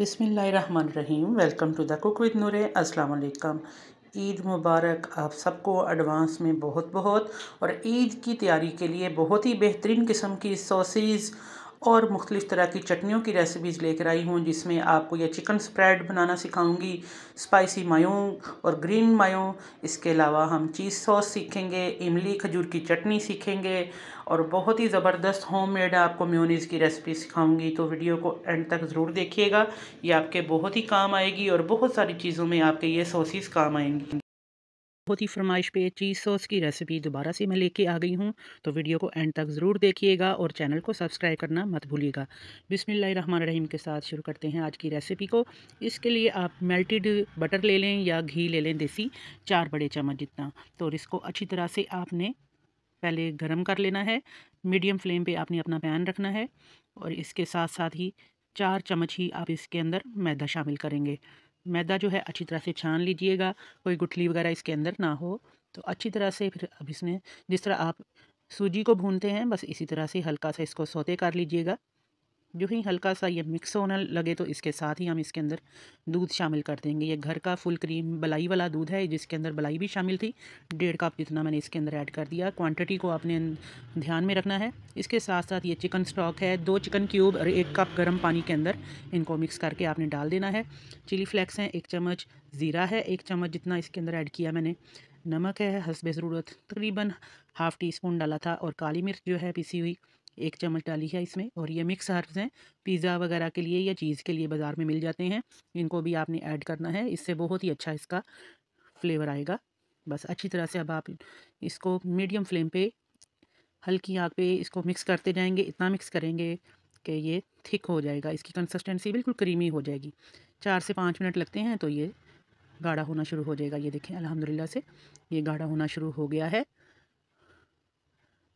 बिस्मिल्लाहिर्रहमानिर्रहीम। Welcome to the cook with Noore. अस्सलाम वालेकुम, ईद मुबारक आप सबको एडवांस में बहुत बहुत। और ईद की तैयारी के लिए बहुत ही बेहतरीन किस्म की सॉसेज और मुख्तलिफ़ तरह की चटनियों की रेसिपीज़ लेकर आई हूँ, जिसमें आपको यह चिकन स्प्रेड बनाना सिखाऊंगी, स्पाइसी मायो और ग्रीन मायो। इसके अलावा हम चीज़ सॉस सीखेंगे, इमली खजूर की चटनी सीखेंगे और बहुत ही ज़बरदस्त होममेड आपको मेयोनीज़ की रेसिपी सिखाऊंगी। तो वीडियो को एंड तक ज़रूर देखिएगा, ये आपके बहुत ही काम आएगी और बहुत सारी चीज़ों में आपके ये सॉसेस काम आएंगी। बहुत ही फरमाइश पे चीज़ सॉस की रेसिपी दोबारा से मैं लेके आ गई हूँ, तो वीडियो को एंड तक ज़रूर देखिएगा और चैनल को सब्सक्राइब करना मत भूलिएगा। बिस्मिल्लाहिर्रहमानिर्रहीम के साथ शुरू करते हैं आज की रेसिपी को। इसके लिए आप मेल्टेड बटर ले लें या घी ले लें देसी, 4 बड़े चम्मच जितना। तो और इसको अच्छी तरह से आपने पहले गर्म कर लेना है। मीडियम फ्लेम पे आपने अपना पैन रखना है और इसके साथ साथ ही 4 चम्मच ही आप इसके अंदर मैदा शामिल करेंगे। मैदा जो है अच्छी तरह से छान लीजिएगा, कोई गुठली वगैरह इसके अंदर ना हो। तो अच्छी तरह से फिर अब इसमें जिस तरह आप सूजी को भूनते हैं बस इसी तरह से हल्का सा इसको सौते कर लीजिएगा। जो ही हल्का सा ये मिक्स होने लगे तो इसके साथ ही हम इसके अंदर दूध शामिल कर देंगे। ये घर का फुल क्रीम बलाई वाला दूध है, जिसके अंदर बलाई भी शामिल थी। 1.5 कप जितना मैंने इसके अंदर ऐड कर दिया। क्वांटिटी को आपने ध्यान में रखना है। इसके साथ साथ ये चिकन स्टॉक है, 2 चिकन क्यूब और 1 कप गर्म पानी के अंदर इनको मिक्स करके आपने डाल देना है। चिली फ्लेक्स हैं 1 चम्मच, ज़ीरा है 1 चम्मच जितना इसके अंदर ऐड किया मैंने, नमक है हस्ब ज़रूरत तकरीबन ½ टी स्पून डाला था, और काली मिर्च जो है पिसी हुई 1 चम्मच डाली है इसमें। और ये मिक्स हर्ब्स हैं, पिज़्ज़ा वगैरह के लिए या चीज़ के लिए बाज़ार में मिल जाते हैं, इनको भी आपने ऐड करना है। इससे बहुत ही अच्छा इसका फ्लेवर आएगा। बस अच्छी तरह से अब आप इसको मीडियम फ्लेम पे हल्की आंच पे इसको मिक्स करते जाएंगे। इतना मिक्स करेंगे कि ये थिक हो जाएगा, इसकी कंसिस्टेंसी बिल्कुल क्रीमी हो जाएगी। 4 से 5 मिनट लगते हैं तो ये गाढ़ा होना शुरू हो जाएगा। ये देखें अल्हम्दुलिल्लाह से ये गाढ़ा होना शुरू हो गया है।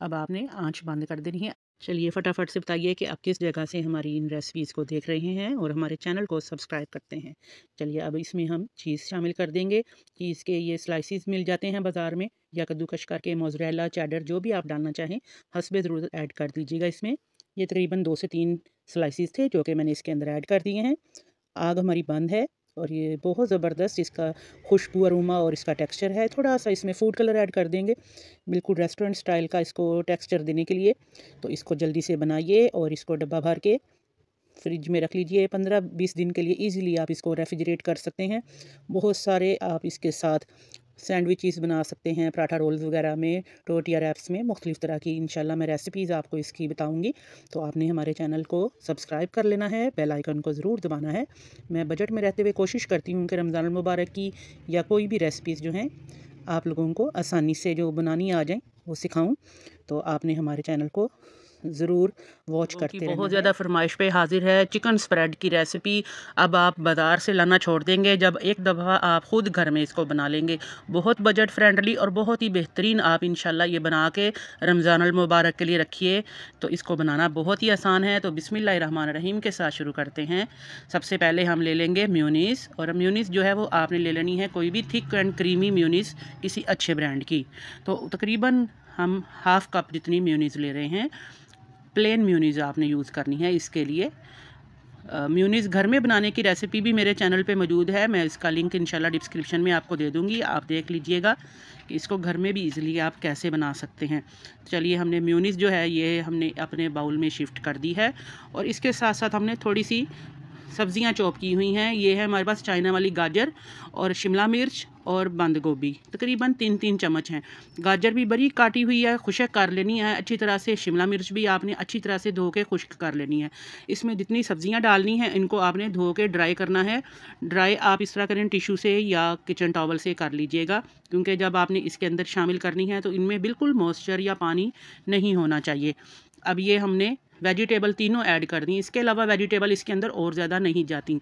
अब आपने आँच बंद कर देनी है। चलिए फटाफट से बताइए कि आप किस जगह से हमारी इन रेसिपीज़ को देख रहे हैं और हमारे चैनल को सब्सक्राइब करते हैं। चलिए अब इसमें हम चीज़ शामिल कर देंगे। चीज़ के ये स्लाइसेस मिल जाते हैं बाज़ार में, या कद्दूकश करके मोज़रेला चैडर जो भी आप डालना चाहें हस्ब ज़रूरत ऐड कर दीजिएगा इसमें। ये तकरीबन 2 से 3 स्लाइसेस थे जो कि मैंने इसके अंदर ऐड कर दिए हैं। आग हमारी बंद है और ये बहुत ज़बरदस्त इसका खुशबू अरोमा और इसका टेक्सचर है। थोड़ा सा इसमें फूड कलर ऐड कर देंगे, बिल्कुल रेस्टोरेंट स्टाइल का इसको टेक्सचर देने के लिए। तो इसको जल्दी से बनाइए और इसको डब्बा भर के फ्रिज में रख लीजिए 15-20 दिन के लिए। इजीली आप इसको रेफ्रिजरेट कर सकते हैं। बहुत सारे आप इसके साथ सैंडविचेस बना सकते हैं, पराठा रोल्स वगैरह में, टोटिया रैप्स में, मुख्तलिफ़ तरह की इंशाल्लाह मैं रेसिपीज़ आपको इसकी बताऊंगी। तो आपने हमारे चैनल को सब्सक्राइब कर लेना है, बेल आइकन को ज़रूर दबाना है। मैं बजट में रहते हुए कोशिश करती हूँ कि रमज़ान मुबारक की या कोई भी रेसिपीज़ जो हैं आप लोगों को आसानी से जो बनानी आ जाएँ वो सिखाऊँ। तो आपने हमारे चैनल को ज़रूर वॉच करते हैं। बहुत ज़्यादा फरमाइश पे हाजिर है चिकन स्प्रेड की रेसिपी। अब आप बाज़ार से लाना छोड़ देंगे जब एक दफ़ा आप ख़ुद घर में इसको बना लेंगे। बहुत बजट फ्रेंडली और बहुत ही बेहतरीन आप इंशाल्लाह ये बना के रमज़ान अल मुबारक के लिए रखिए। तो इसको बनाना बहुत ही आसान है। तो बिस्मिल्लाहिर्रहमानिर्रहीम के साथ शुरू करते हैं। सबसे पहले हम ले लेंगे मेयोनीज़, और मेयोनीज़ जो है वो आपने ले लेनी है कोई भी थिक एंड क्रीमी मेयोनीज़ किसी अच्छे ब्रांड की। तो तकरीबन हम 1/2 कप जितनी मेयोनीज़ ले रहे हैं। प्लेन मेयोनीज़ आपने यूज़ करनी है इसके लिए। मेयोनीज़ घर में बनाने की रेसिपी भी मेरे चैनल पे मौजूद है, मैं इसका लिंक इंशाल्लाह डिस्क्रिप्शन में आपको दे दूँगी। आप देख लीजिएगा कि इसको घर में भी इजीली आप कैसे बना सकते हैं। चलिए हमने मेयोनीज़ जो है ये हमने अपने बाउल में शिफ्ट कर दी है। और इसके साथ साथ हमने थोड़ी सी सब्ज़ियाँ चॉप की हुई हैं। ये है हमारे पास चाइना वाली गाजर और शिमला मिर्च और बंद गोभी, तकरीबन 3-3 चम्मच हैं। गाजर भी बड़ी काटी हुई है, खुशक कर लेनी है अच्छी तरह से। शिमला मिर्च भी आपने अच्छी तरह से धो के खुश्क कर लेनी है। इसमें जितनी सब्जियां डालनी हैं इनको आपने धो के ड्राई करना है। ड्राई आप इस तरह करें टिशू से या किचन टॉवल से कर लीजिएगा, क्योंकि जब आपने इसके अंदर शामिल करनी है तो इनमें बिल्कुल मॉइस्चर या पानी नहीं होना चाहिए। अब ये हमने वेजिटेबल तीनों ऐड कर दी। इसके अलावा वेजिटेबल इसके अंदर और ज़्यादा नहीं जाती।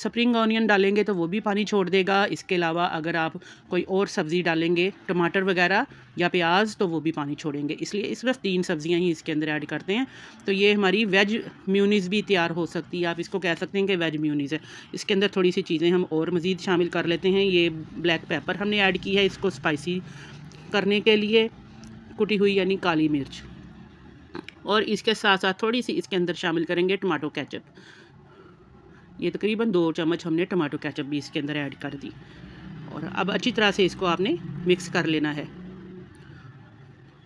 स्प्रिंग ऑनियन डालेंगे तो वो भी पानी छोड़ देगा। इसके अलावा अगर आप कोई और सब्ज़ी डालेंगे, टमाटर वगैरह या प्याज, तो वो भी पानी छोड़ेंगे। इसलिए इस वक्त 3 सब्ज़ियाँ ही इसके अंदर ऐड करते हैं। तो ये हमारी वेज मेयोनीज़ भी तैयार हो सकती है। आप इसको कह सकते हैं कि वेज मेयोनीज़ है। इसके अंदर थोड़ी सी चीज़ें हम और मज़ीद शामिल कर लेते हैं। ये ब्लैक पेपर हमने ऐड की है इसको स्पाइसी करने के लिए, कुटी हुई यानी काली मिर्च, और इसके साथ साथ थोड़ी सी इसके अंदर शामिल करेंगे टमाटो केचप। ये तकरीबन 2 चम्मच हमने टमाटो केचप भी इसके अंदर ऐड कर दी और अब अच्छी तरह से इसको आपने मिक्स कर लेना है।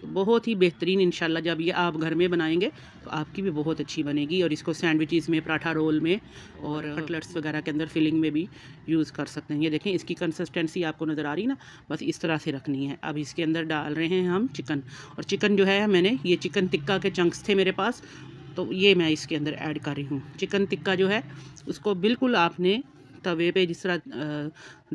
तो बहुत ही बेहतरीन इंशाल्लाह जब ये आप घर में बनाएंगे तो आपकी भी बहुत अच्छी बनेगी और इसको सैंडविचेस में, पराठा रोल में और कटलेट्स वगैरह के अंदर फिलिंग में भी यूज़ कर सकते हैं। ये देखें इसकी कंसिस्टेंसी आपको नज़र आ रही ना, बस इस तरह से रखनी है। अब इसके अंदर डाल रहे हैं हम चिकन, और चिकन जो है मैंने ये चिकन टिक्का के चंक्स थे मेरे पास, तो ये मैं इसके अंदर ऐड कर रही हूँ। चिकन टिक्का जो है उसको बिल्कुल आपने तवे पे जिस तरह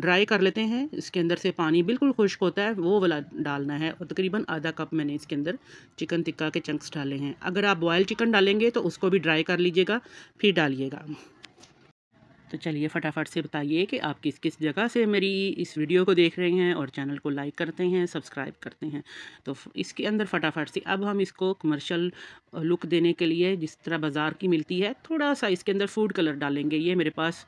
ड्राई कर लेते हैं, इसके अंदर से पानी बिल्कुल खुश्क होता है वो वाला डालना है। और तकरीबन आधा कप मैंने इसके अंदर चिकन टिक्का के चंक्स डाले हैं। अगर आप बॉयल चिकन डालेंगे तो उसको भी ड्राई कर लीजिएगा फिर डालिएगा। तो चलिए फटाफट से बताइए कि आप किस किस जगह से मेरी इस वीडियो को देख रहे हैं और चैनल को लाइक करते हैं, सब्सक्राइब करते हैं। तो इसके अंदर फटाफट से अब हम इसको कमर्शियल लुक देने के लिए जिस तरह बाज़ार की मिलती है थोड़ा सा इसके अंदर फूड कलर डालेंगे। ये मेरे पास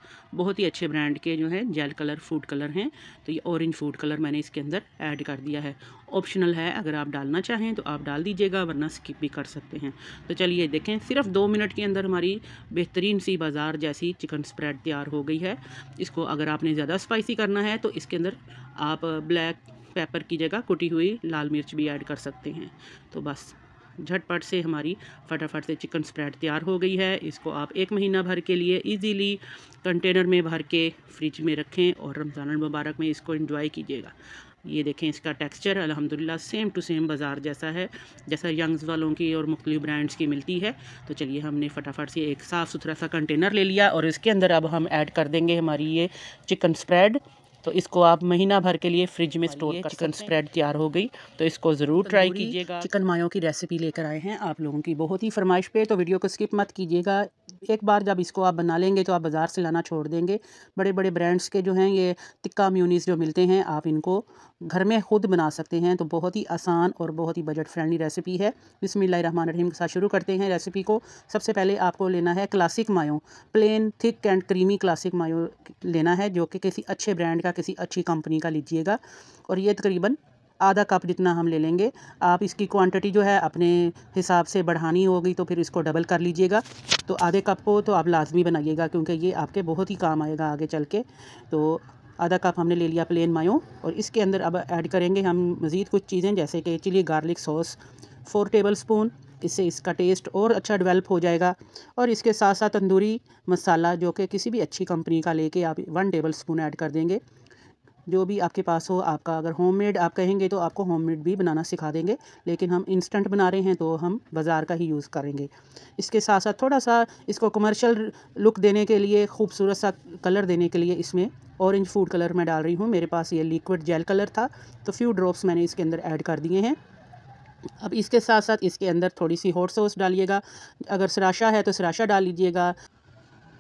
बहुत ही अच्छे ब्रांड के जो है जेल कलर फूड कलर हैं, तो ये ऑरेंज फूड कलर मैंने इसके अंदर ऐड कर दिया है। ऑप्शनल है, अगर आप डालना चाहें तो आप डाल दीजिएगा वरना स्किप भी कर सकते हैं। तो चलिए देखें सिर्फ 2 मिनट के अंदर हमारी बेहतरीन सी बाज़ार जैसी चिकन स्प्रेड तैयार हो गई है। इसको अगर आपने ज़्यादा स्पाइसी करना है तो इसके अंदर आप ब्लैक पेपर की जगह कुटी हुई लाल मिर्च भी ऐड कर सकते हैं। तो बस झटपट से हमारी फटाफट से चिकन स्प्रेड तैयार हो गई है। इसको आप 1 महीना भर के लिए इजीली कंटेनर में भर के फ्रिज में रखें और रमज़ान मुबारक में इसको एंजॉय कीजिएगा। ये देखें इसका टेक्सचर अल्हम्दुलिल्लाह सेम टू सेम बाज़ार जैसा है जैसा यंग्स वालों की और मुख्तलिफ ब्रांड्स की मिलती है। तो चलिए हमने फटाफट से एक साफ़ सुथरा सा कंटेनर ले लिया और इसके अंदर अब हम ऐड कर देंगे हमारी ये चिकन स्प्रेड। तो इसको आप महीना भर के लिए फ्रिज में स्टोर कर। चिकन स्प्रेड तैयार हो गई, तो इसको ज़रूर ट्राई कीजिएगा। चिकन मायों की रेसिपी लेकर आए हैं आप लोगों की बहुत ही फरमाइश पे, तो वीडियो को स्किप मत कीजिएगा। एक बार जब इसको आप बना लेंगे तो आप बाज़ार से लाना छोड़ देंगे। बड़े बड़े ब्रांड्स के जो हैं ये टिक्का म्यूनीस जो मिलते हैं आप इनको घर में ख़ुद बना सकते हैं। तो बहुत ही आसान और बहुत ही बजट फ्रेंडली रेसिपी है। बिस्मिल्लाहिर्रहमानिर्रहीम के साथ शुरू करते हैं रेसिपी को। सबसे पहले आपको लेना है classic mayo, plain thick and creamy classic mayo लेना है जो कि किसी अच्छे ब्रांड का, किसी अच्छी कंपनी का लीजिएगा। और ये तकरीबन आधा कप जितना हम ले लेंगे। आप इसकी क्वांटिटी जो है अपने हिसाब से बढ़ानी होगी तो फिर इसको डबल कर लीजिएगा। तो आधे कप को तो आप लाजमी बनाइएगा क्योंकि ये आपके बहुत ही काम आएगा आगे चल के। तो आधा कप हमने ले लिया प्लेन मायो और इसके अंदर अब ऐड करेंगे हम मज़ीद कुछ चीज़ें जैसे कि chilli garlic sauce 4 tablespoon, इससे इसका टेस्ट और अच्छा डेवलप हो जाएगा। और इसके साथ साथ तंदूरी मसाला जो कि किसी भी अच्छी कंपनी का लेके आप 1 टेबल स्पून ऐड कर देंगे, जो भी आपके पास हो आपका। अगर होममेड आप कहेंगे तो आपको होममेड भी बनाना सिखा देंगे, लेकिन हम इंस्टेंट बना रहे हैं तो हम बाज़ार का ही यूज़ करेंगे। इसके साथ साथ थोड़ा सा इसको कमर्शियल लुक देने के लिए, खूबसूरत सा कलर देने के लिए इसमें ऑरेंज फूड कलर मैं डाल रही हूँ। मेरे पास ये लिक्विड जेल कलर था तो फ्यू ड्रॉप्स मैंने इसके अंदर ऐड कर दिए हैं। अब इसके साथ साथ इसके अंदर थोड़ी सी हॉट सॉस डालिएगा, अगर सराशा है तो सराशा डाल लीजिएगा।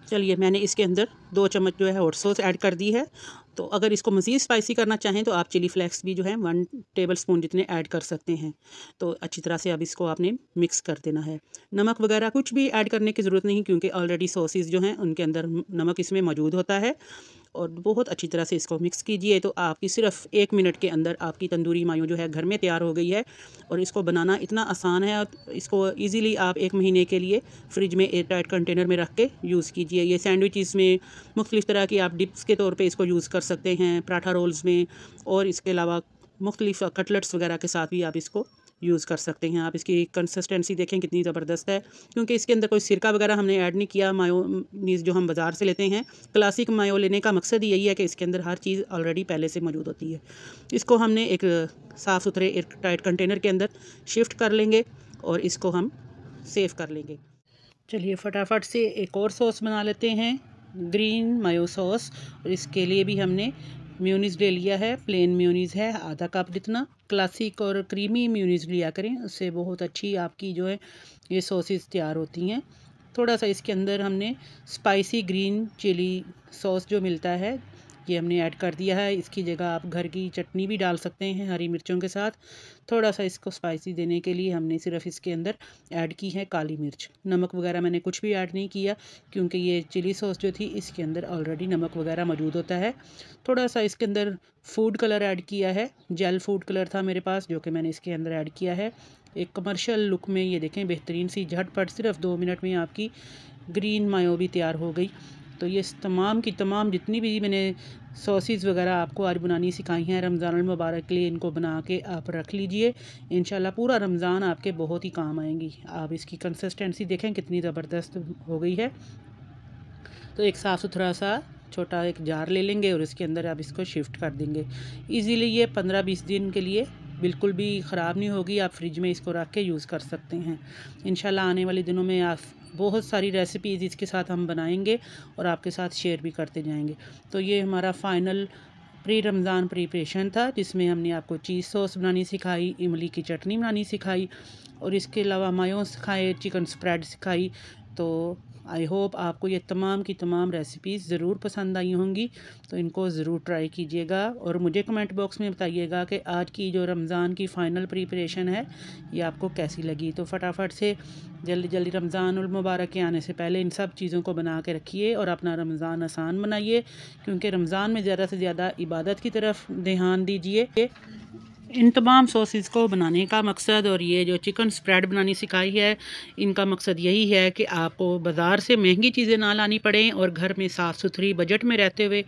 चलिए मैंने इसके अंदर 2 चम्मच जो है हॉट सॉस ऐड कर दी है। तो अगर इसको मज़ीद स्पाइसी करना चाहें तो आप चिली फ्लेक्स भी जो है 1 टेबल स्पून जितने ऐड कर सकते हैं। तो अच्छी तरह से अब इसको आपने मिक्स कर देना है। नमक वगैरह कुछ भी ऐड करने की ज़रूरत नहीं क्योंकि ऑलरेडी सॉसेस जो हैं उनके अंदर नमक इसमें मौजूद होता है। और बहुत अच्छी तरह से इसको मिक्स कीजिए। तो आपकी सिर्फ 1 मिनट के अंदर आपकी तंदूरी मायो जो है घर में तैयार हो गई है। और इसको बनाना इतना आसान है और इसको ईज़िली आप 1 महीने के लिए फ्रिज में एयरटाइट कंटेनर में रख के यूज़ कीजिए। ये सैंडविचेस में मुख्तलिफ तरह की आप डिप्स के तौर पर इसको यूज़ कर सकते हैं, पराठा रोल्स में, और इसके अलावा मुख्तलिफ कटलेट्स वगैरह के साथ भी आप इसको यूज़ कर सकते हैं। आप इसकी कंसिस्टेंसी देखें कितनी ज़बरदस्त है क्योंकि इसके अंदर कोई सिरका वगैरह हमने ऐड नहीं किया। मायोनीज़ जो हम बाज़ार से लेते हैं, क्लासिक मायो लेने का मकसद यही है कि इसके अंदर हर चीज़ ऑलरेडी पहले से मौजूद होती है। इसको हमने एक साफ़ सुथरे एयर टाइट कंटेनर के अंदर शिफ्ट कर लेंगे और इसको हम सेव कर लेंगे। चलिए फटाफट से एक और सॉस बना लेते हैं, ग्रीन मायो सॉस। और इसके लिए भी हमने म्यूनीस ले लिया है, प्लेन म्यूनीस है आधा कप जितना। क्लासिक और क्रीमी म्यूनीस लिया करें, उससे बहुत अच्छी आपकी जो है ये सॉसेस तैयार होती हैं। थोड़ा सा इसके अंदर हमने स्पाइसी ग्रीन चिली सॉस जो मिलता है ये हमने ऐड कर दिया है। इसकी जगह आप घर की चटनी भी डाल सकते हैं हरी मिर्चों के साथ। थोड़ा सा इसको स्पाइसी देने के लिए हमने सिर्फ इसके अंदर ऐड की है काली मिर्च। नमक वगैरह मैंने कुछ भी ऐड नहीं किया क्योंकि ये चिली सॉस जो थी इसके अंदर ऑलरेडी नमक वगैरह मौजूद होता है। थोड़ा सा इसके अंदर फूड कलर ऐड किया है, जेल फूड कलर था मेरे पास जो कि मैंने इसके अंदर ऐड किया है एक कमर्शियल लुक में। ये देखें बेहतरीन सी झटपट सिर्फ 2 मिनट में आपकी ग्रीन मायो भी तैयार हो गई। तो ये तमाम की तमाम जितनी भी मैंने सॉसेस वगैरह आपको आज बनानी सिखाई हैं रमज़ान मुबारक के लिए, इनको बना के आप रख लीजिए। इंशाल्लाह पूरा रमज़ान आपके बहुत ही काम आएंगी। आप इसकी कंसिस्टेंसी देखें कितनी ज़बरदस्त हो गई है। तो एक साफ़ सुथरा सा छोटा एक जार ले लेंगे और इसके अंदर आप इसको शिफ्ट कर देंगे। इजीली ये 15-20 दिन के लिए बिल्कुल भी ख़राब नहीं होगी। आप फ्रिज में इसको रख के यूज़ कर सकते हैं। इंशाल्लाह आने वाले दिनों में आप बहुत सारी रेसिपीज़ इसके साथ हम बनाएंगे और आपके साथ शेयर भी करते जाएंगे। तो ये हमारा फ़ाइनल प्री रमज़ान प्रिपरेशन था, जिसमें हमने आपको चीज़ सॉस बनानी सिखाई, इमली की चटनी बनानी सिखाई और इसके अलावा मायोन सिखाए, चिकन स्प्रेड सिखाई। तो आई होप आपको ये तमाम की तमाम रेसिपीज़ ज़रूर पसंद आई होंगी। तो इनको ज़रूर ट्राई कीजिएगा और मुझे कमेंट बॉक्स में बताइएगा कि आज की जो रमज़ान की फ़ाइनल प्रिपरेशन है ये आपको कैसी लगी। तो फटाफट से जल्दी जल्दी रमज़ान मुबारक के आने से पहले इन सब चीज़ों को बना के रखिए और अपना रमज़ान आसान बनाइए, क्योंकि रमज़ान में ज़्यादा से ज़्यादा इबादत की तरफ ध्यान दीजिए। इन तमाम सॉसेस को बनाने का मकसद और ये जो चिकन स्प्रेड बनानी सिखाई है, इनका मकसद यही है कि आपको बाज़ार से महंगी चीज़ें ना लानी पड़ें और घर में साफ़ सुथरी बजट में रहते हुए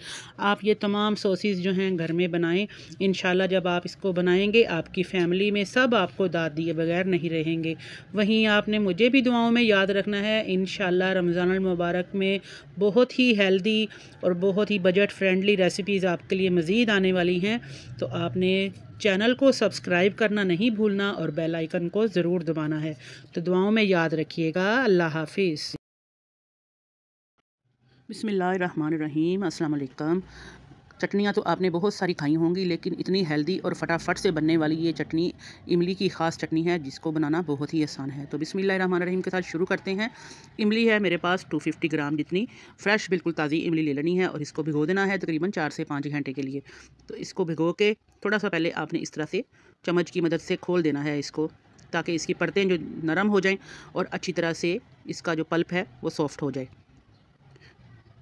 आप ये तमाम सॉसेस जो हैं घर में बनाएं। इंशाल्लाह जब आप इसको बनाएंगे आपकी फ़ैमिली में सब आपको दाद दिए बगैर नहीं रहेंगे। वहीं आपने मुझे भी दुआओं में याद रखना है। इंशाल्लाह रमज़ानुल मुबारक में बहुत ही हेल्दी और बहुत ही बजट फ्रेंडली रेसिपीज़ आपके लिए मज़ीद आने वाली हैं। तो आपने चैनल को सब्सक्राइब करना नहीं भूलना और बेल आइकन को ज़रूर दबाना है। तो दुआओं में याद रखिएगा। अल्लाह हाफिज़। बिस्मिल्लाहिर्रहमानिर्रहीम। अस्सलाम वालेकुम। चटनियाँ तो आपने बहुत सारी खाई होंगी, लेकिन इतनी हेल्दी और फटाफट से बनने वाली ये चटनी इमली की ख़ास चटनी है, जिसको बनाना बहुत ही आसान है। तो बिस्मिल्लाहिर्रहमानिर्रहीम के साथ शुरू करते हैं। इमली है मेरे पास 250 ग्राम जितनी फ्रेश बिल्कुल ताज़ी इमली ले लेनी है और इसको भिगो देना है तकरीबन 4 से 5 घंटे के लिए। तो इसको भिगो के थोड़ा सा पहले आपने इस तरह से चम्मच की मदद से खोल देना है इसको, ताकि इसकी परतें जो नरम हो जाएँ और अच्छी तरह से इसका जो पल्प है वो सॉफ़्ट हो जाए।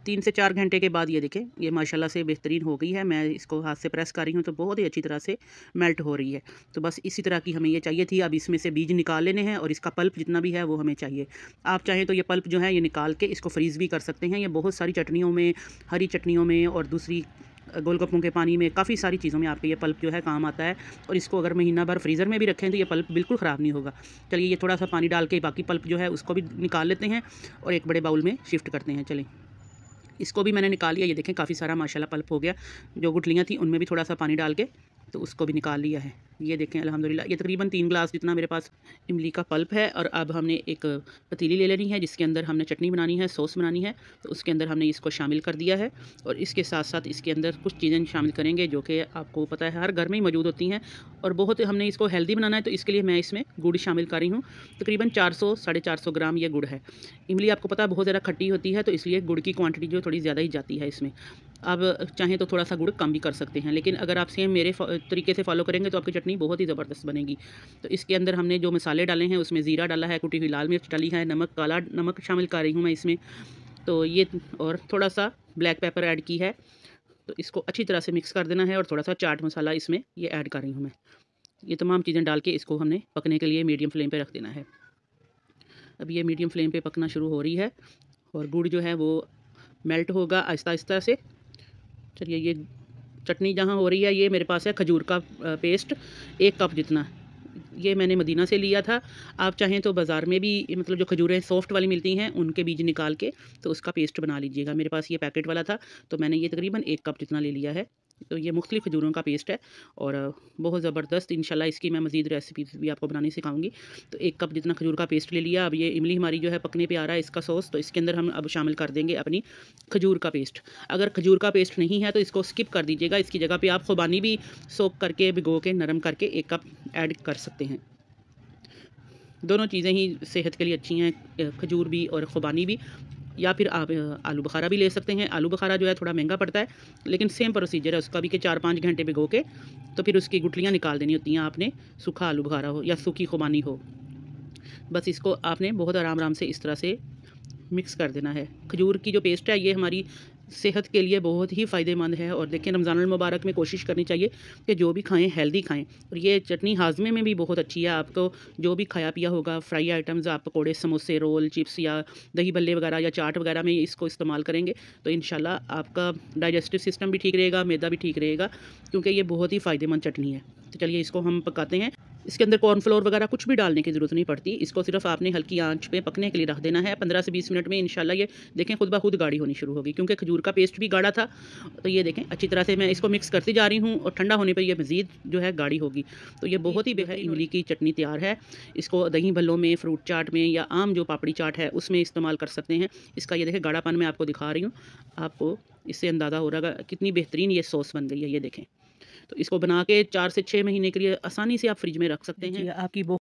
3 से 4 घंटे के बाद ये देखें ये माशाल्लाह से बेहतरीन हो गई है। मैं इसको हाथ से प्रेस कर रही हूँ तो बहुत ही अच्छी तरह से मेल्ट हो रही है। तो बस इसी तरह की हमें ये चाहिए थी। अब इसमें से बीज निकाल लेने हैं और इसका पल्प जितना भी है वो हमें चाहिए। आप चाहें तो ये पल्प जो है ये निकाल के इसको फ्रीज़ भी कर सकते हैं। ये बहुत सारी चटनियों में, हरी चटनियों में और दूसरी गोलगप्पों के पानी में, काफ़ी सारी चीज़ों में आपके ये पल्प जो है काम आता है। और इसको अगर महीना भर फ्रीज़र में भी रखें तो ये पल्प बिल्कुल ख़राब नहीं होगा। चलिए ये थोड़ा सा पानी डाल के बाकी पल्प जो है उसको भी निकाल लेते हैं और एक बड़े बाउल में शिफ्ट करते हैं। चलें इसको भी मैंने निकाल लिया। ये देखें काफ़ी सारा माशाल्लाह पल्प हो गया। जो गुठलियाँ थी उनमें भी थोड़ा सा पानी डाल के तो उसको भी निकाल लिया है। ये देखें अल्हम्दुलिल्लाह। ये तकरीबन 3 गिलास जितना मेरे पास इमली का पल्प है। और अब हमने एक पतीली ले लेनी है जिसके अंदर हमने चटनी बनानी है, सॉस बनानी है। तो उसके अंदर हमने इसको शामिल कर दिया है और इसके साथ साथ इसके अंदर कुछ चीज़ें शामिल करेंगे जो कि आपको पता है हर घर में ही मौजूद होती हैं और बहुत हमने इसको हेल्दी बनाना है। तो इसके लिए मैं इसमें गुड़ शामिल कर रही हूँ। तकरीबन 400-450 ग्राम ये गुड़ है। इमली आपको पता है बहुत ज़्यादा खट्टी होती है, तो इसलिए गुड़ की क्वांटिटी जो थोड़ी ज़्यादा ही जाती है इसमें। आप चाहें तो थोड़ा सा गुड़ कम भी कर सकते हैं, लेकिन अगर आप सेम मेरे तरीके से फॉलो करेंगे तो आपकी चटनी बहुत ही ज़बरदस्त बनेगी। तो इसके अंदर हमने जो मसाले डाले हैं उसमें ज़ीरा डाला है, कुटी हुई लाल मिर्च डाली है, नमक, काला नमक शामिल कर रही हूँ मैं इसमें। तो ये और थोड़ा सा ब्लैक पेपर ऐड की है। तो इसको अच्छी तरह से मिक्स कर देना है और थोड़ा सा चाट मसाला इसमें ये ऐड कर रही हूँ मैं। ये तमाम चीज़ें डाल के इसको हमने पकने के लिए मीडियम फ्लेम पर रख देना है। अब ये मीडियम फ्लेम पर पकना शुरू हो रही है और गुड़ जो है वो मेल्ट होगा आहिस्ता आहिस्ता से। चलिए ये चटनी जहाँ हो रही है, ये मेरे पास है खजूर का पेस्ट 1 कप जितना। ये मैंने मदीना से लिया था। आप चाहें तो बाज़ार में भी मतलब जो खजूरें सॉफ़्ट वाली मिलती हैं उनके बीज निकाल के तो उसका पेस्ट बना लीजिएगा। मेरे पास ये पैकेट वाला था तो मैंने ये तकरीबन 1 कप जितना ले लिया है। तो ये मुख्तलिफ खजूरों का पेस्ट है और बहुत ज़बरदस्त। इंशाल्लाह इसकी मैं मज़ीद रेसिपीज़ भी आपको बनानी सिखाऊंगी। तो 1 कप जितना खजूर का पेस्ट ले लिया। अब ये इमली हमारी जो है पकने पे आ रहा है इसका सॉस, तो इसके अंदर हम अब शामिल कर देंगे अपनी खजूर का पेस्ट। अगर खजूर का पेस्ट नहीं है तो इसको स्किप कर दीजिएगा। इसकी जगह पर आप खुबानी भी सोक करके भिगो के नरम करके 1 कप ऐड कर सकते हैं। दोनों चीज़ें ही सेहत के लिए अच्छी हैं, खजूर भी और खुबानी भी। या फिर आप आलू बुखारा भी ले सकते हैं। आलू बुखारा जो है थोड़ा महंगा पड़ता है, लेकिन सेम प्रोसीजर है उसका भी कि 4-5 घंटे भिगो के तो फिर उसकी गुठलियाँ निकाल देनी होती हैं आपने। सूखा आलू बुखारा हो या सूखी खुबानी हो, बस इसको आपने बहुत आराम आराम से इस तरह से मिक्स कर देना है। खजूर की जो पेस्ट है ये हमारी सेहत के लिए बहुत ही फ़ायदेमंद है। और देखिए रमज़ानुल मुबारक में कोशिश करनी चाहिए कि जो भी खाएं हेल्दी खाएं। और ये चटनी हाजमे में भी बहुत अच्छी है। आपको जो भी खाया पिया होगा, फ्राई आइटम्स, आप पकौड़े, समोसे, रोल, चिप्स या दही भल्ले वगैरह या चाट वगैरह में इसको इस्तेमाल करेंगे तो इंशाल्लाह आपका डाइजेस्टिव सिस्टम भी ठीक रहेगा, मैदा भी ठीक रहेगा, क्योंकि ये बहुत ही फ़ायदेमंद चटनी है। तो चलिए इसको हम पकाते हैं। इसके अंदर कॉर्नफ्लोर वगैरह कुछ भी डालने की ज़रूरत नहीं पड़ती। इसको सिर्फ आपने हल्की आंच पे पकने के लिए रख देना है। 15 से 20 मिनट में इंशाल्लाह ये देखें खुद ब खुद गाढ़ी होनी शुरू होगी, क्योंकि खजूर का पेस्ट भी गाढ़ा था। तो ये देखें अच्छी तरह से मैं इसको मिक्स करती जा रही हूँ और ठंडा होने पर यह मज़ीद जो है गाढ़ी होगी। तो ये बहुत ही बेहद इमली की चटनी तैयार है। इसको दही भल्लों में, फ्रूट चाट में या आम जो पापड़ी चाट है उसमें इस्तेमाल कर सकते हैं। इसका ये देखें गाढ़ापन मैं आपको दिखा रही हूँ, आपको इससे अंदाज़ा हो रहा है कितनी बेहतरीन ये सॉस बन गई है। ये देखें, तो इसको बना के 4 से 6 महीने के लिए आसानी से आप फ्रिज में रख सकते हैं। आपकी